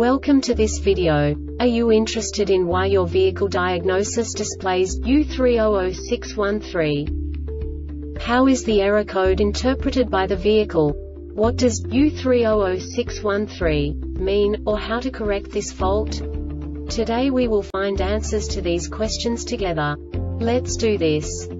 Welcome to this video. Are you interested in why your vehicle diagnosis displays U300613? How is the error code interpreted by the vehicle? What does U300613 mean, or how to correct this fault? Today we will find answers to these questions together. Let's do this.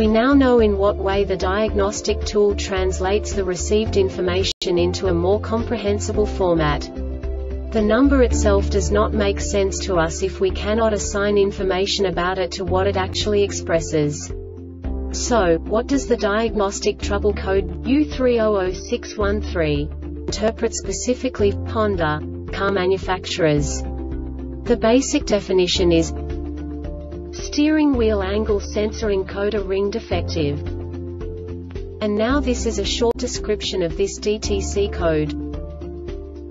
We now know in what way the diagnostic tool translates the received information into a more comprehensible format. The number itself does not make sense to us if we cannot assign information about it to what it actually expresses. So, what does the diagnostic trouble code U300613 interpret specifically for Honda car manufacturers? The basic definition is steering wheel angle sensor encoder ring defective. And now this is a short description of this DTC code.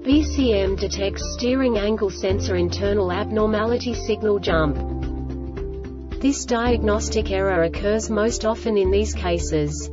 BCM detects steering angle sensor internal abnormality signal jump. This diagnostic error occurs most often in these cases: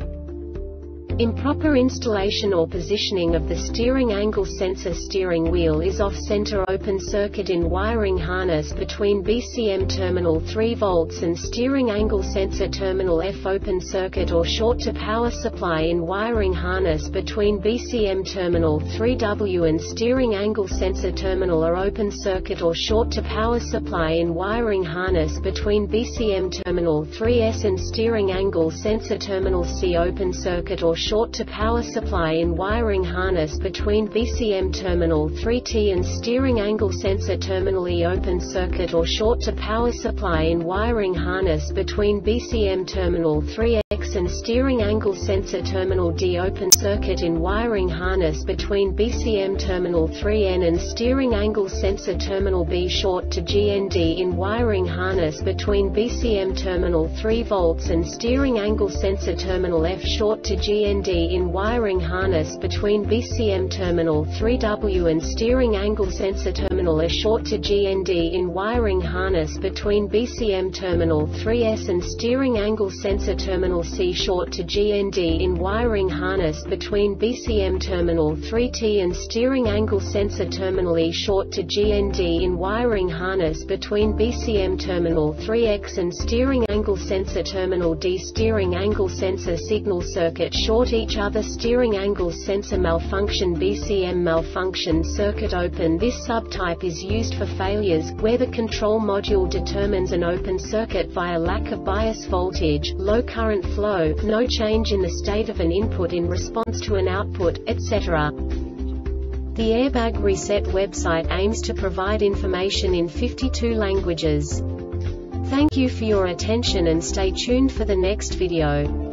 improper installation or positioning of the steering angle sensor, steering wheel is off-center, open circuit in wiring harness between BCM terminal 3 volts and steering angle sensor terminal F, open circuit or short to power supply in wiring harness between BCM terminal 3W and steering angle sensor terminal A, open circuit or short to power supply in wiring harness between BCM terminal 3S and steering angle sensor terminal C, open circuit or short to power supply in wiring harness between BCM terminal 3T and steering angle sensor terminal E, open circuit or short to power supply in wiring harness between BCM terminal 3X and steering angle sensor terminal D, open circuit in wiring harness between BCM terminal 3N and steering angle sensor terminal B, short to GND in wiring harness between BCM terminal 3 volts and steering angle sensor terminal F, short to GND in wiring harness between BCM terminal 3W and steering angle sensor terminal A, short to GND in wiring harness between BCM terminal 3S and steering angle sensor terminal C, DTC short to GND in wiring harness between BCM terminal 3T and steering angle sensor terminal E, short to GND in wiring harness between BCM terminal 3X and steering angle sensor terminal D. Steering angle sensor signal circuit short each other. Steering angle sensor malfunction. BCM malfunction circuit open. This subtype is used for failures where the control module determines an open circuit via lack of bias voltage, low current flow, no change in the state of an input in response to an output, etc. The Airbag Reset website aims to provide information in 52 languages. Thank you for your attention and stay tuned for the next video.